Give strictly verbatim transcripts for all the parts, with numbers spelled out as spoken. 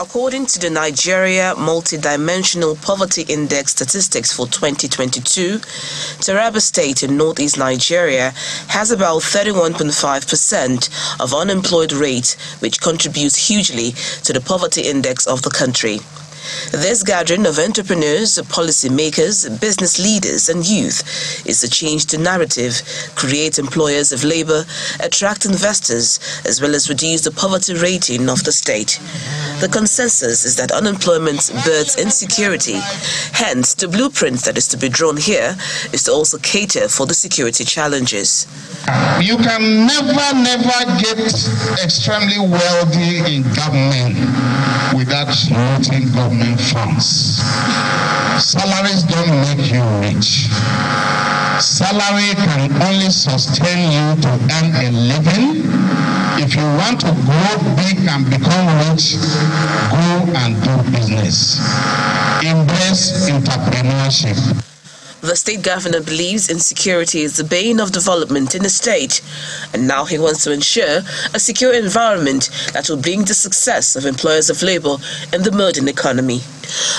According to the Nigeria Multidimensional Poverty Index statistics for twenty twenty-two, Taraba State in northeast Nigeria has about thirty-one point five percent of unemployed rate, which contributes hugely to the poverty index of the country. This gathering of entrepreneurs, policymakers, business leaders and youth is to change the narrative, create employers of labor, attract investors, as well as reduce the poverty rating of the state. The consensus is that unemployment births insecurity. Hence, the blueprint that is to be drawn here is to also cater for the security challenges. You can never, never get extremely wealthy in government without noting government funds. Salaries don't make you rich. Salary can only sustain you to earn a living. If you want to grow big and become rich, go and do business. Embrace entrepreneurship. The state governor believes insecurity is the bane of development in the state, and now he wants to ensure a secure environment that will bring the success of employers of labor in the modern economy.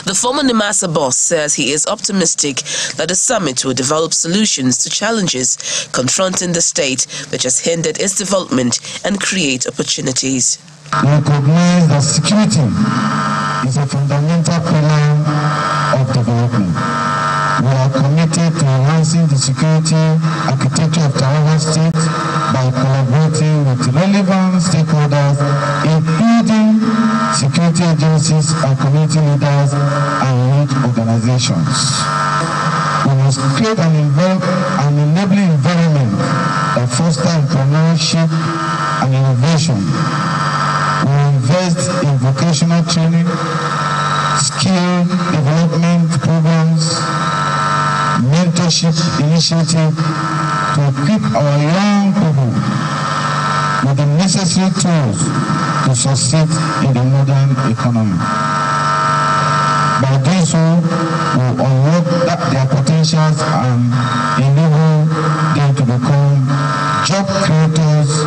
The former NIMASA boss says he is optimistic that the summit will develop solutions to challenges confronting the state which has hindered its development and create opportunities. We recognize that security is a fundamental pillar of development. We are committed to enhancing the security architecture of Taraba State by collaborating with relevant stakeholders, including security agencies and community leaders and youth organizations. We must create an, an enabling environment that fosters entrepreneurship and innovation. We invest in vocational training, skill development programs, mentorship initiative to equip our young people with the necessary tools to succeed in the modern economy. By doing so, we will unlock their potentials and enable them to become job creators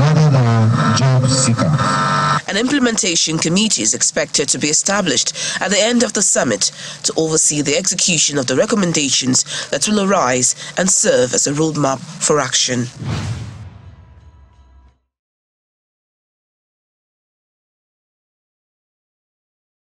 rather than job seekers. An implementation committee is expected to be established at the end of the summit to oversee the execution of the recommendations that will arise and serve as a roadmap for action.